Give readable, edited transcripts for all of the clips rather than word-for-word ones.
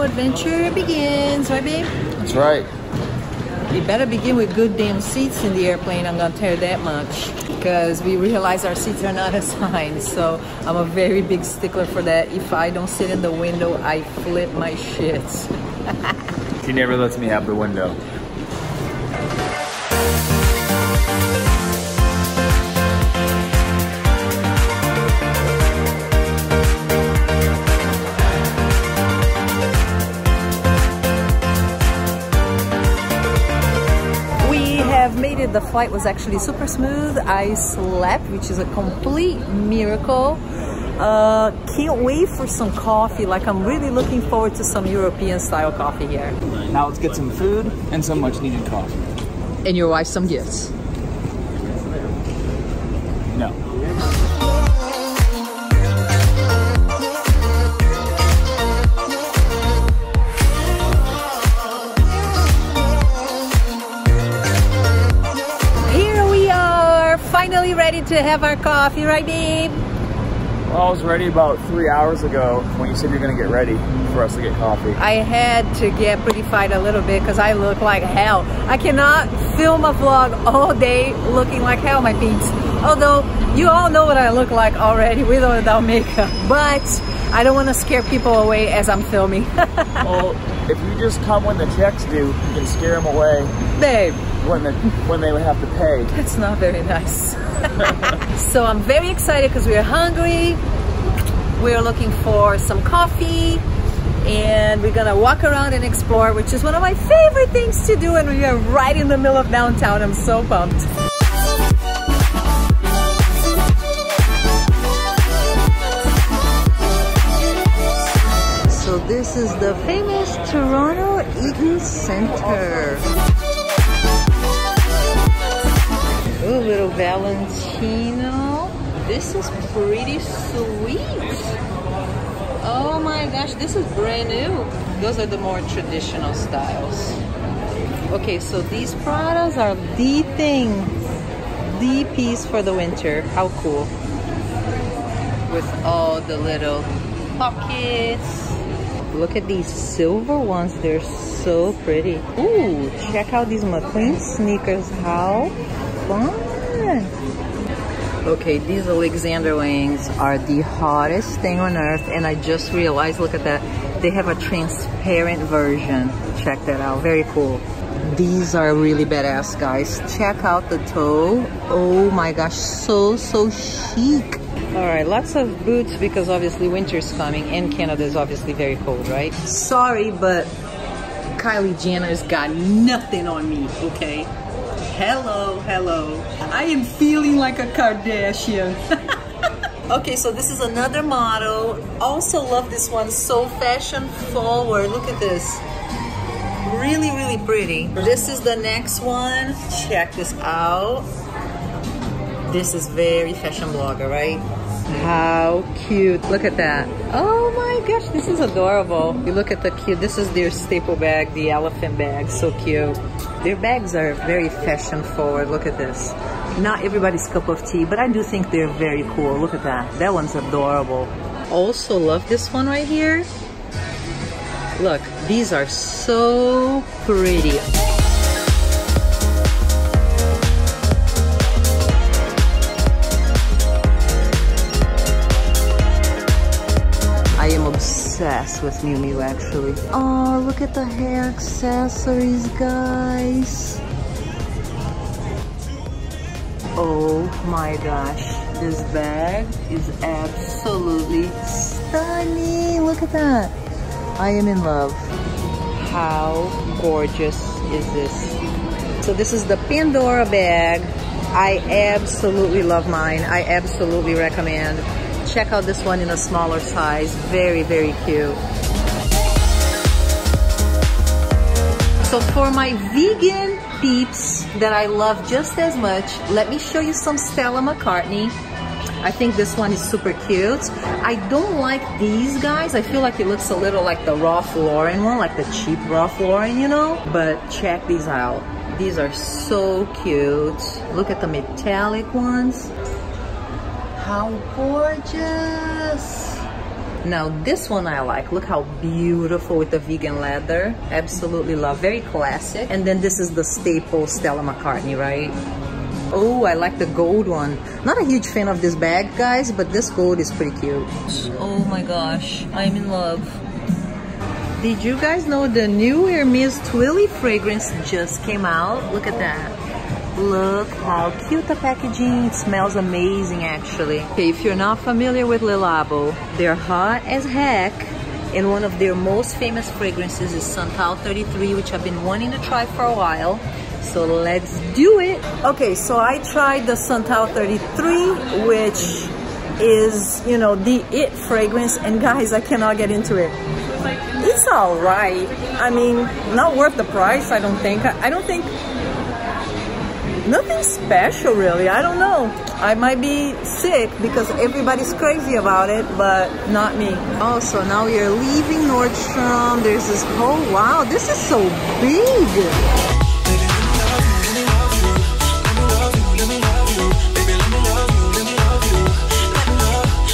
Soho adventure begins, right babe? That's right. We better begin with good damn seats in the airplane, I'm gonna tell you that much. Because we realize our seats are not assigned, so I'm a very big stickler for that. If I don't sit in the window, I flip my shit. She never lets me out the window. The flight was actually super smooth. I slept, which is a complete miracle. Can't wait for some coffee. Like, I'm really looking forward to some European style coffee here. Now let's get some food and some much needed coffee. And your wife some gifts. No. Finally ready to have our coffee, right babe? Well, I was ready about 3 hours ago when you said you're gonna get ready for us to get coffee. I had to get prettified a little bit because I look like hell. I cannot film a vlog all day looking like hell, my peeps. Although you all know what I look like already with or without makeup, but I don't want to scare people away as I'm filming. Well, if you just come when the checks due, you can scare them away. Babe. When they would have to pay. That's not very nice. So I'm very excited because we're hungry. We're looking for some coffee. And we're gonna walk around and explore, which is one of my favorite things to do. And we are right in the middle of downtown. I'm so pumped. So this is the famous Toronto Eaton Centre. Ooh, little Valentino. This is pretty sweet. Oh my gosh, this is brand new. Those are the more traditional styles. Okay, so these Pradas are the thing. The piece for the winter. How cool. With all the little pockets. Look at these silver ones, they're so pretty. Ooh, check out these McQueen sneakers, how fun! Okay, these Alexander Wangs are the hottest thing on earth, and I just realized, look at that, they have a transparent version. Check that out, very cool. These are really badass, guys. Check out the toe, oh my gosh, so chic. All right, lots of boots because obviously winter's coming and Canada is obviously very cold, right? Sorry, but Kylie Jenner's got nothing on me, okay? Hello, hello. I am feeling like a Kardashian. Okay, so this is another model. Also love this one, so fashion forward. Look at this. Really, really pretty. This is the next one. Check this out. This is very fashion blogger, right? How cute, look at that. Oh my gosh, this is adorable. You look at the cute, this is their staple bag, the elephant bag, so cute. Their bags are very fashion forward, look at this. Not everybody's cup of tea, but I do think they're very cool, look at that. That one's adorable. Also love this one right here. Look, these are so pretty. Obsessed with Miu Miu actually. Oh, look at the hair accessories, guys. Oh my gosh, this bag is absolutely stunning. Look at that. I am in love. How gorgeous is this? So this is the Pandora bag. I absolutely love mine. I absolutely recommend. Check out this one in a smaller size, very, very cute. So for my vegan peeps that I love just as much, let me show you some Stella McCartney. I think this one is super cute. I don't like these guys. I feel like it looks a little like the Ralph Lauren one, like the cheap Ralph Lauren, you know? But check these out. These are so cute. Look at the metallic ones. How gorgeous! Now this one I like. Look how beautiful with the vegan leather. Absolutely love. Very classic. And then this is the staple Stella McCartney, right? Oh, I like the gold one. Not a huge fan of this bag, guys, but this gold is pretty cute. Oh my gosh, I'm in love. Did you guys know the new Hermès Twilly fragrance just came out? Look at that. Look how cute the packaging. It smells amazing, actually. Okay, if you're not familiar with Le Labo, they're hot as heck. And one of their most famous fragrances is Santal 33, which I've been wanting to try for a while. So let's do it. Okay, so I tried the Santal 33, which is, you know, the it fragrance. And guys, I cannot get into it. It's all right. I mean, not worth the price, I don't think. I don't think... Nothing special, really. I don't know. I might be sick because everybody's crazy about it, but not me. Oh, so now we are leaving Nordstrom. There's this... Oh, wow. This is so big.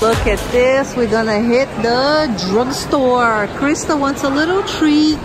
Look at this, we're gonna hit the drugstore. Krista wants a little treat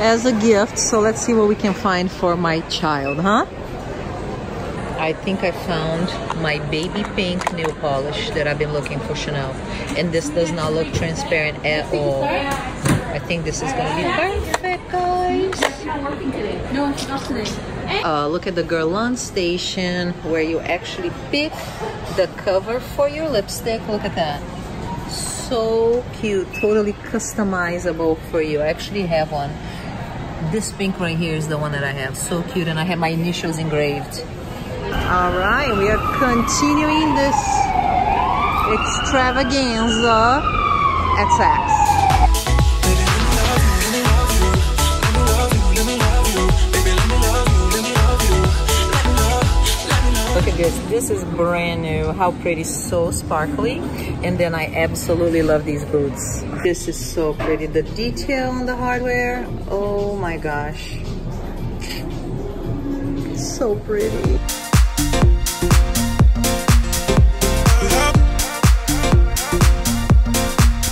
as a gift, so let's see what we can find for my child, huh? I think I found my baby pink nail polish that I've been looking for, Chanel. And this does not look transparent at all. I think this is gonna be perfect, guys. Look at the Guerlain station where you actually pick the cover for your lipstick. Look at that. So cute. Totally customizable for you. I actually have one. This pink right here is the one that I have. So cute. And I have my initials engraved. All right. We are continuing this extravaganza at Saks. Look at this, this is brand new. How pretty, so sparkly. And then I absolutely love these boots. This is so pretty. The detail on the hardware, oh my gosh. So pretty.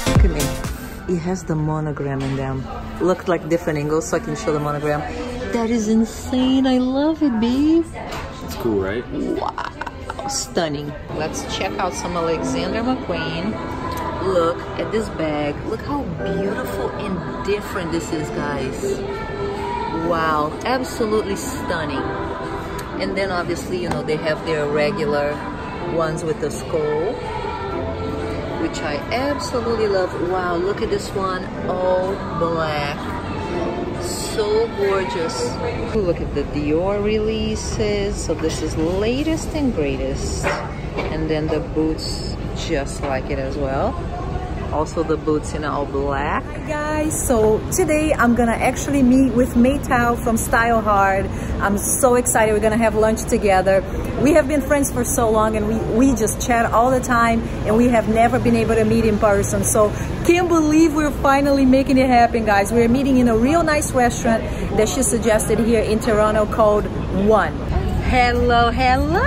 Look at me, it has the monogram in them. Looked like different angles so I can show the monogram. That is insane, I love it, babe. It's cool, right? Wow, stunning. Let's check out some Alexander McQueen. Look at this bag. Look how beautiful and different this is, guys. Wow, absolutely stunning. And then obviously, you know, they have their regular ones with the skull, which I absolutely love. Wow, look at this one, all black. So gorgeous. Look at the Dior releases. So this is latest and greatest. And then the boots just like it as well. Also the boots in all black. Hi guys, so today I'm gonna actually meet with Mei Tao from Style Hard. I'm so excited, we're gonna have lunch together. We have been friends for so long and we just chat all the time and we have never been able to meet in person. So can't believe we're finally making it happen, guys. We're meeting in a real nice restaurant that she suggested here in Toronto called One. Hello, hello.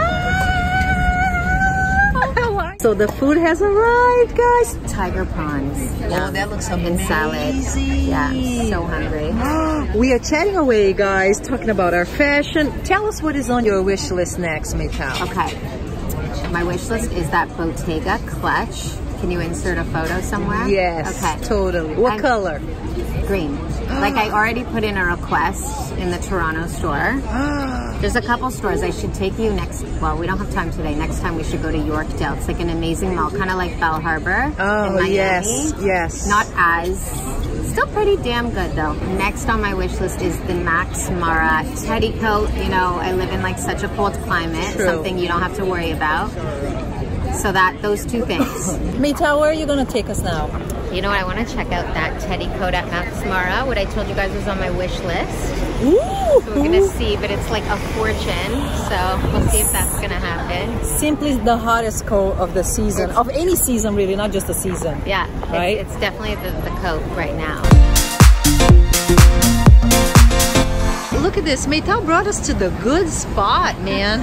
So the food has arrived, guys. Tiger prawns. Yeah. Oh, that looks amazing. And salad. Yeah, I'm so hungry. We are chatting away, guys, talking about our fashion. Tell us what is on your wish list next, Mei Tao. Okay. My wish list is that Bottega clutch. Can you insert a photo somewhere? Yes. Okay. Totally. What color? Green. Like I already put in a request in the Toronto store. There's a couple stores I should take you next. Well, we don't have time today. Next time we should go to Yorkdale. It's like an amazing mall, kind of like Bal Harbour. Oh, yes, yes. Not as. Still pretty damn good though. Next on my wish list is the Max Mara petticoat. You know, I live in like such a cold climate. True. Something you don't have to worry about. So that, those two things. Mei Tao, where are you gonna take us now? You know what, I want to check out that teddy coat at Max Mara, what I told you guys was on my wish list. Ooh. So we're gonna see, but it's like a fortune, so we'll see if that's gonna happen. Simply the hottest coat of the season, of any season really, not just the season. Yeah, right? It's definitely the coat right now. Look at this, Mei Tao brought us to the good spot, man.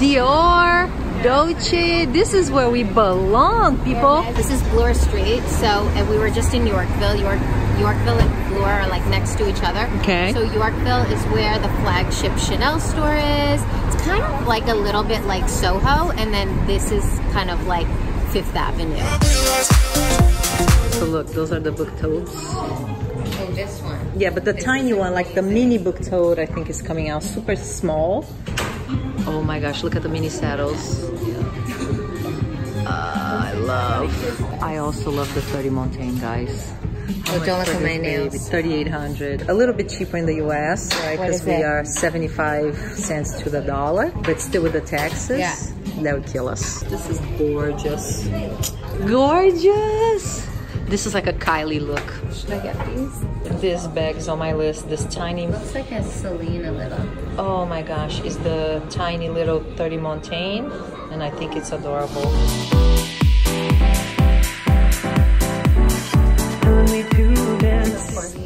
Dior. Dolce. This is where we belong, people. Yeah, this is Bloor Street. So, and we were just in Yorkville. Yorkville and Bloor are like next to each other. Okay. So Yorkville is where the flagship Chanel store is. It's kind of like a little bit like Soho, and then this is kind of like Fifth Avenue. So look, those are the book totes. Oh, this one. Yeah, but the tiny one, like the mini book tote, I think is coming out super small. Oh my gosh, look at the mini saddles. I also love the 30 Montaigne, guys. Oh, don't look at my nails. 3,800. A little bit cheaper in the US, right? Because we are 75 cents to the dollar, but still with the taxes. Yeah. That would kill us. This is gorgeous. Gorgeous! This is like a Kylie look. Should I get these? This bag's on my list. This tiny... looks like a Celine a little. Oh my gosh. It's the tiny little 30 Montaigne. And I think it's adorable.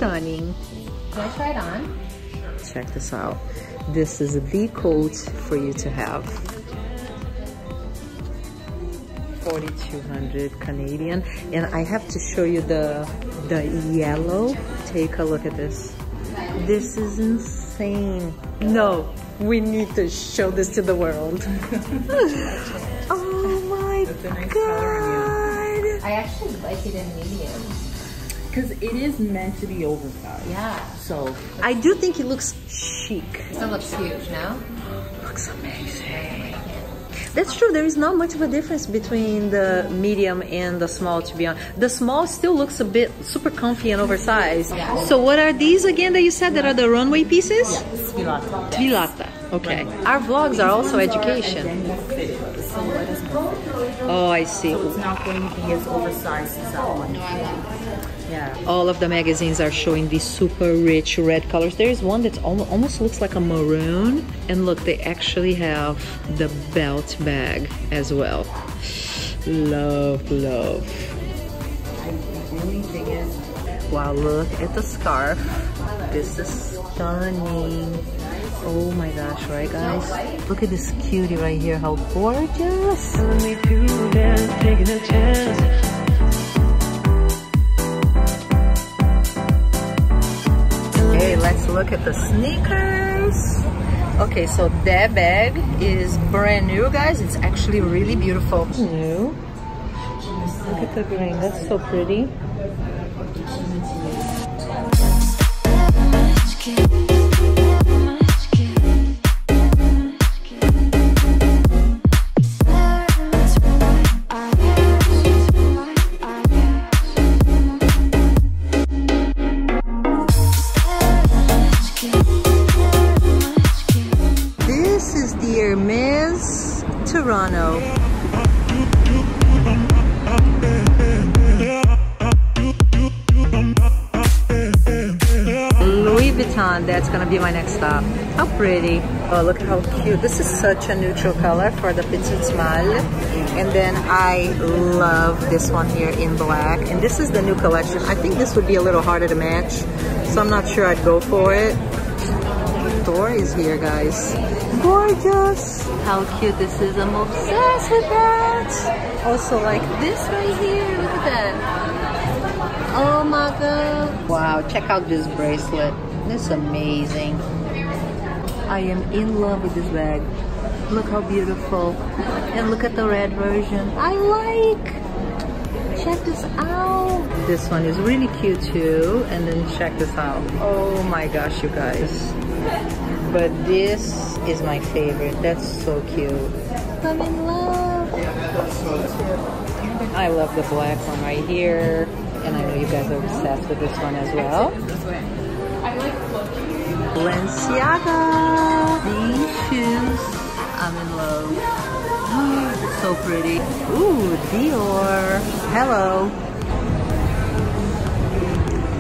Stunning. Can I try it on? Check this out. This is the coat for you to have. 4,200 Canadian, and I have to show you the yellow. Take a look at this. This is insane. No, we need to show this to the world. Oh my god! I actually like it in medium because it is meant to be oversized. Yeah. So I do think it looks chic. It looks huge now. Looks amazing. That's true, there is not much of a difference between the medium and the small, to be honest. The small still looks a bit super comfy and oversized. Yeah. So what are these again that you said that are the runway pieces? Yes. Svilata. Okay. Runway. Our vlogs are also education. Oh, I see. So it's not going to be as oversized as that one. Yeah. All of the magazines are showing these super rich red colors. There is one that almost looks like a maroon. And look, they actually have the belt bag as well. Love, love. The only thing is... wow, look at the scarf. This is stunning. Oh my gosh, right guys? Look at this cutie right here, how gorgeous. Taking a chance. Let's look at the sneakers. Okay, so that bag is brand new, guys. It's actually really beautiful. New. Look at the green. That's so pretty. Toronto. Louis Vuitton, that's gonna be my next stop. How pretty. Oh, look how cute. This is such a neutral color for the Petite Malle. And then I love this one here in black. And this is the new collection. I think this would be a little harder to match, so I'm not sure I'd go for it. Store is here, guys. Gorgeous! How cute this is. I'm obsessed with that. Also, like this right here. Look at that. Oh my god! Wow! Check out this bracelet. This is amazing. I am in love with this bag. Look how beautiful! And look at the red version. I like. Check this out. This one is really cute too. And then check this out. Oh my gosh, you guys. But this is my favorite. That's so cute. I'm in love. I love the black one right here. And I know you guys are obsessed with this one as well. Balenciaga. These shoes. I'm in love. So pretty. Ooh, Dior. Hello.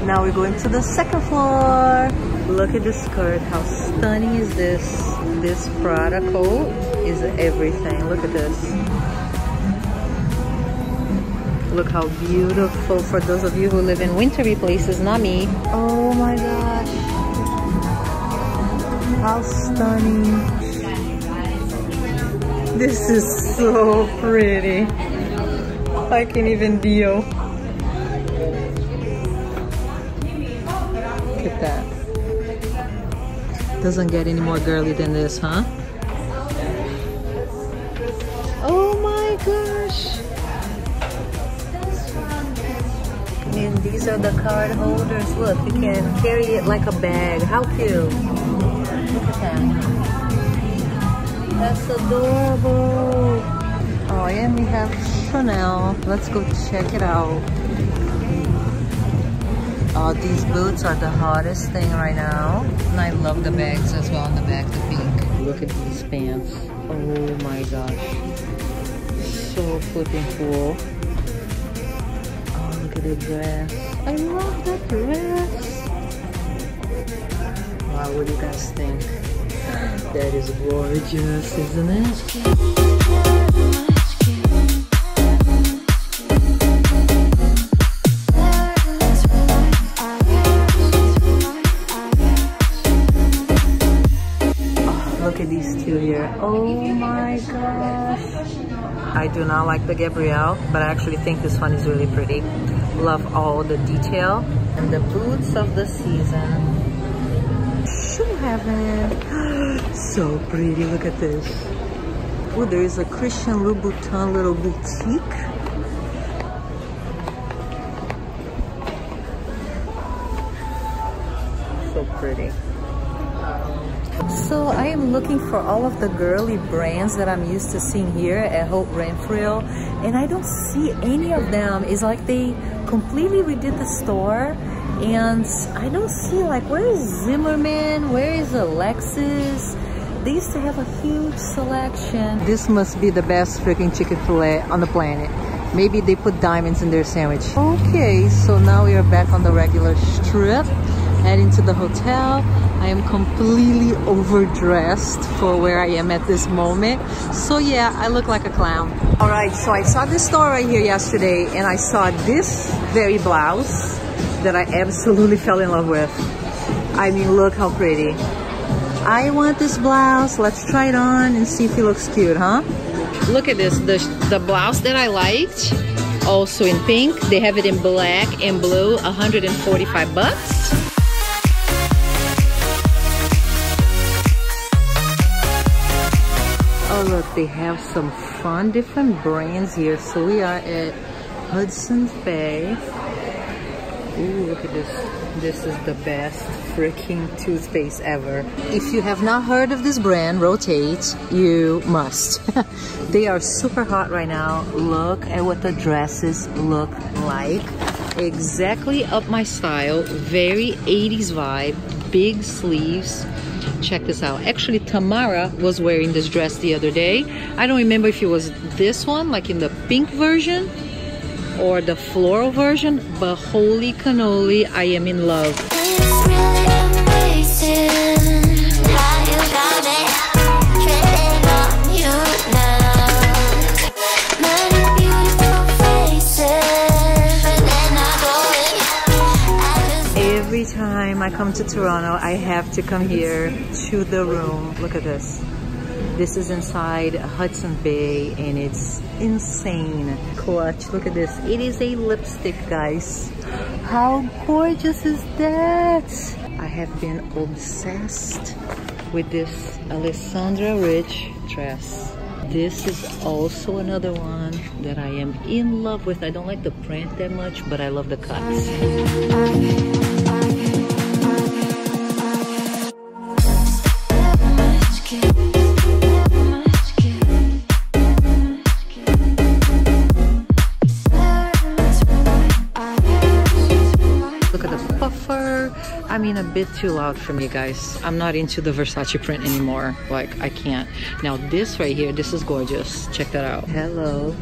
Now we're going to the second floor. Look at this skirt. How stunning is this? This Prada coat is everything. Look at this. Look how beautiful for those of you who live in wintry places, not me. Oh my gosh. How stunning. This is so pretty. I can't even deal. Look at that. Doesn't get any more girly than this, huh? Oh my gosh. And these are the card holders. Look, you can carry it like a bag. How cute. Look at that. That's adorable. Oh, and we have Chanel. Let's go check it out. Oh, these boots are the hottest thing right now. And I love the bags as well. On the back, the pink. Look at these pants. Oh my gosh. So flipping cool. The dress. I love that dress. Wow, what do you guys think? That is gorgeous, isn't it? Oh my gosh. I do not like the Gabrielle, but I actually think this one is really pretty. Love all the detail. And the boots of the season. Shoe heaven. So pretty, look at this. Oh, there is a Christian Louboutin little boutique. So pretty. So I am looking for all of the girly brands that I'm used to seeing here at Hope Renfrew, and I don't see any of them. It's like they completely redid the store, and I don't see, like, where is Zimmerman? Where is Alexis? They used to have a huge selection. This must be the best freaking Chick-fil-A on the planet. Maybe they put diamonds in their sandwich. Okay, so now we are back on the regular strip, heading to the hotel. I am completely overdressed for where I am at this moment. So yeah, I look like a clown. All right, so I saw this store right here yesterday, and I saw this very blouse that I absolutely fell in love with. I mean, look how pretty. I want this blouse. Let's try it on and see if it looks cute, huh? Look at this, the blouse that I liked, also in pink. They have it in black and blue, $145. Look, they have some fun different brands here. So we are at Hudson's Bay. Ooh, look at this. This is the best freaking toothpaste ever. If you have not heard of this brand, Rotate, you must. They are super hot right now. Look at what the dresses look like. Exactly up my style. Very 80s vibe. Big sleeves. Check this out. Actually, Tamara was wearing this dress the other day. I don't remember if it was this one, like in the pink version or the floral version, but holy cannoli, I am in love. It's really amazing how you got it, tripping on you now. Many beautiful faces, but then I go in. Every time I come to Toronto, I have to come here to the room. Look at this. This is inside Hudson Bay, and it's insane. Clutch, look at this. It is a lipstick, guys. How gorgeous is that? I have been obsessed with this Alessandra Rich dress. This is also another one that I am in love with. I don't like the print that much, but I love the cuts. I mean, a bit too loud for me, guys. I'm not into the Versace print anymore. Like, I can't. Now this right here, this is gorgeous. Check that out. Hello.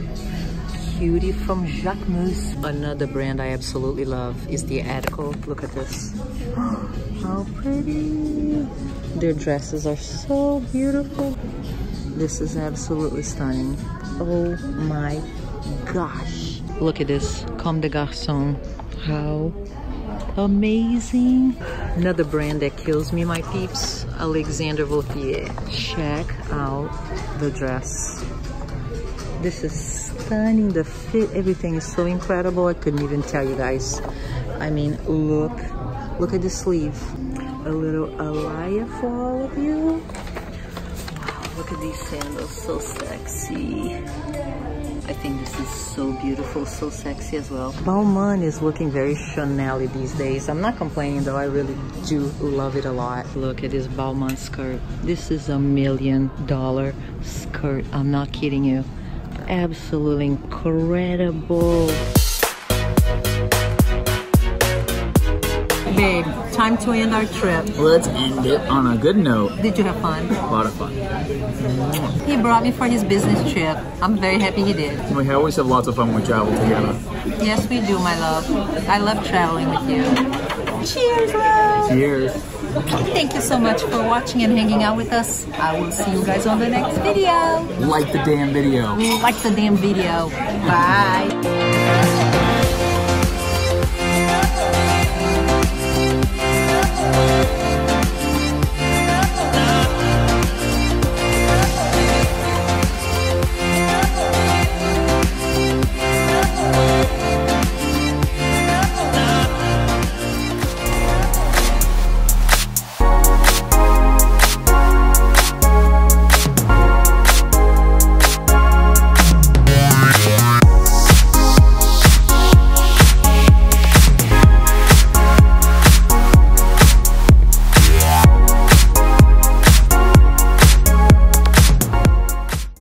Cutie from Jacquemus. Another brand I absolutely love is the Attico. Look at this. How pretty. Their dresses are so beautiful. This is absolutely stunning. Oh my gosh. Look at this. Comme des Garçons. How amazing. Another brand that kills me, my peeps, Alexander Vauthier. Check out the dress. This is stunning, the fit, everything is so incredible. I couldn't even tell you guys. I mean, look at the sleeve. A little Alaya for all of you. Wow, look at these sandals, so sexy. I think this is so beautiful, so sexy as well. Balmain is looking very Chanel-y these days. I'm not complaining though, I really do love it a lot. Look at this Balmain skirt. This is $1 million skirt, I'm not kidding you. Absolutely incredible. Babe, time to end our trip. Let's end it on a good note. Did you have fun? A lot of fun. He brought me for his business trip. I'm very happy he did. We always have lots of fun when we travel together. Yes, we do, my love. I love traveling with you. Cheers, love! Cheers. Thank you so much for watching and hanging out with us. I will see you guys on the next video. Like the damn video. Like the damn video. Bye.